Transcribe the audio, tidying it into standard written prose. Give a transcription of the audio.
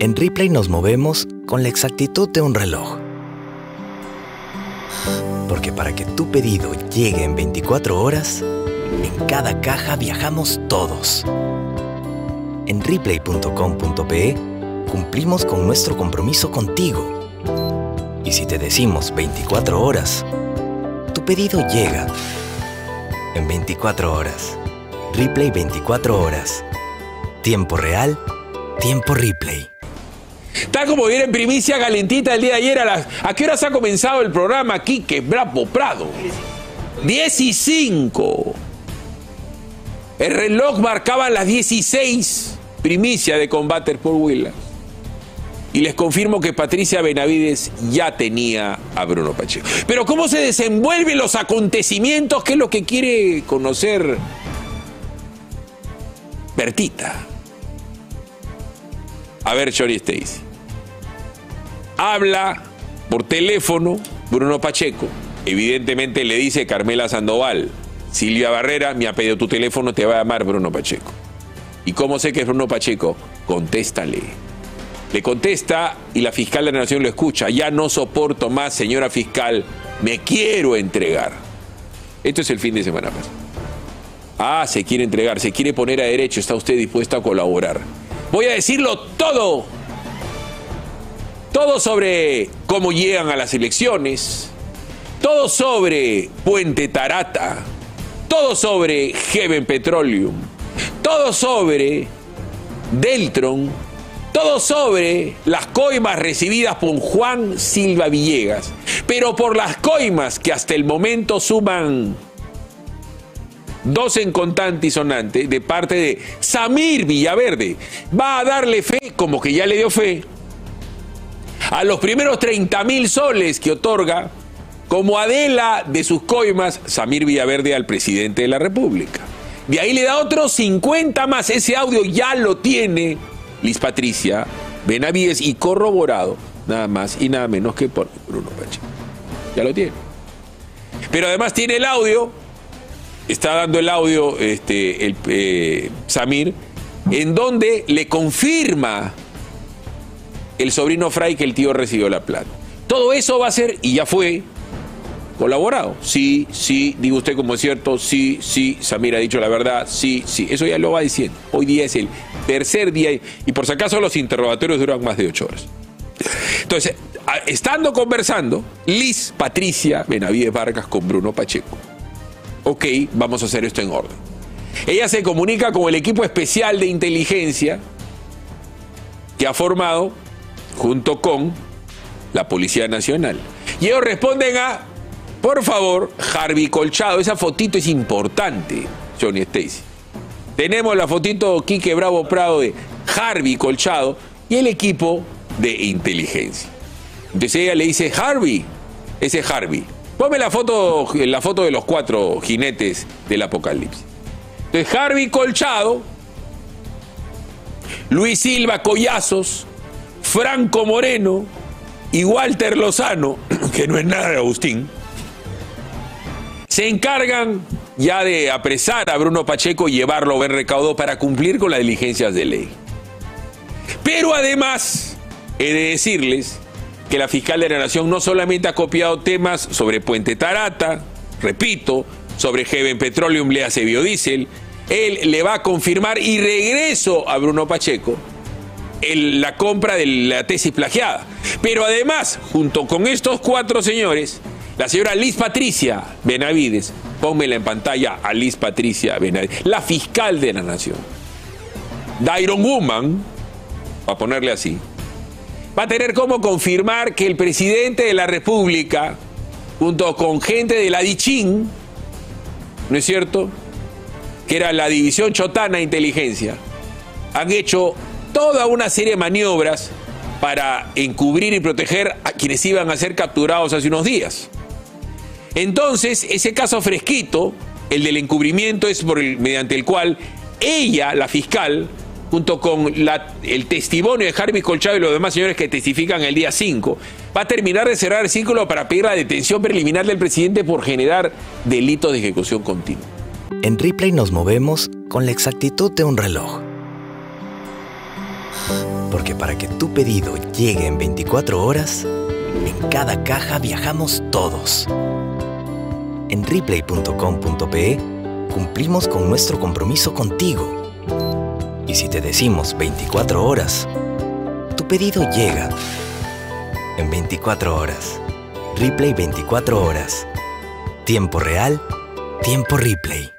En Ripley nos movemos con la exactitud de un reloj. Porque para que tu pedido llegue en 24 horas, en cada caja viajamos todos. En Ripley.com.pe cumplimos con nuestro compromiso contigo. Y si te decimos 24 horas, tu pedido llega en 24 horas. Ripley 24 horas. Tiempo real, tiempo Ripley. Tal como viene en primicia calentita el día de ayer, ¿a qué horas ha comenzado el programa, Quique Bravo Prado? 10:05. El reloj marcaba las 16, primicia de Combater por Willa. Y les confirmo que Patricia Benavides ya tenía a Bruno Pacheco. Pero ¿cómo se desenvuelven los acontecimientos? ¿Qué es lo que quiere conocer Bertita? A ver, Johnny Stacey. Habla por teléfono Bruno Pacheco. Evidentemente le dice Carmela Sandoval, Silvia Barrera, me ha pedido tu teléfono, te va a llamar Bruno Pacheco. ¿Y cómo sé que es Bruno Pacheco? Contéstale. Le contesta y la fiscal de la Nación lo escucha. Ya no soporto más, señora fiscal, me quiero entregar. Esto es el fin de semana pasado. Ah, se quiere entregar, se quiere poner a derecho, ¿está usted dispuesta a colaborar? Voy a decirlo todo. Todo sobre cómo llegan a las elecciones. Todo sobre Puente Tarata. Todo sobre Heaven Petroleum. Todo sobre Deltron. Todo sobre las coimas recibidas por Juan Silva Villegas. Pero por las coimas que hasta el momento suman 2 en contante y sonante de parte de Samir Villaverde. Va a darle fe, como que ya le dio fe, a los primeros 30.000 soles que otorga como adela de sus coimas Samir Villaverde al presidente de la República. De ahí le da otros 50 más. Ese audio ya lo tiene Liz Patricia Benavides y corroborado nada más y nada menos que por Bruno Pacheco. Ya lo tiene. Pero además tiene el audio. Está dando el audio Samir, en donde le confirma el sobrino Fray que el tío recibió la plata. Todo eso va a ser, y ya fue, colaborado. Sí, sí, digo usted como es cierto, sí, sí, Samir ha dicho la verdad, sí, sí. Eso ya lo va diciendo. Hoy día es el tercer día y por si acaso los interrogatorios duran más de 8 horas. Entonces, estando conversando, Liz Patricia Benavides Vargas con Bruno Pacheco. Ok, vamos a hacer esto en orden. Ella se comunica con el equipo especial de inteligencia que ha formado junto con la Policía Nacional. Y ellos responden a, por favor, Harvey Colchado. Esa fotito es importante, Johnny Stacey. Tenemos la fotito Quique Bravo Prado de Harvey Colchado y el equipo de inteligencia. Entonces ella le dice, Harvey, ese es Harvey. Ponme la foto de los 4 jinetes del apocalipsis. Entonces, Harvey Colchado, Luis Silva Collazos, Franco Moreno y Walter Lozano, que no es nada de Agustín, se encargan ya de apresar a Bruno Pacheco y llevarlo a buen recaudo para cumplir con las diligencias de ley. Pero además, he de decirles que la fiscal de la Nación no solamente ha copiado temas sobre Puente Tarata, repito, sobre Heaven Petroleum, le hace biodiesel, él le va a confirmar y regreso a Bruno Pacheco la compra de la tesis plagiada. Pero además, junto con estos 4 señores, la señora Liz Patricia Benavides, pónmela en pantalla a Liz Patricia Benavides, la fiscal de la Nación, Iron Woman, para ponerle así, va a tener como confirmar que el presidente de la República, junto con gente de la DICHIN, ¿no es cierto?, que era la División Chotana de Inteligencia, han hecho toda una serie de maniobras para encubrir y proteger a quienes iban a ser capturados hace unos días. Entonces, ese caso fresquito, el del encubrimiento, es mediante el cual ella, la fiscal, junto con el testimonio de Harvey Colchado y los demás señores que testifican el día 5, va a terminar de cerrar el círculo para pedir la detención preliminar del presidente por generar delitos de ejecución continua. En Ripley nos movemos con la exactitud de un reloj. Porque para que tu pedido llegue en 24 horas, en cada caja viajamos todos. En Ripley.com.pe cumplimos con nuestro compromiso contigo. Y si te decimos 24 horas, tu pedido llega en 24 horas. Ripley 24 horas. Tiempo real, tiempo Ripley.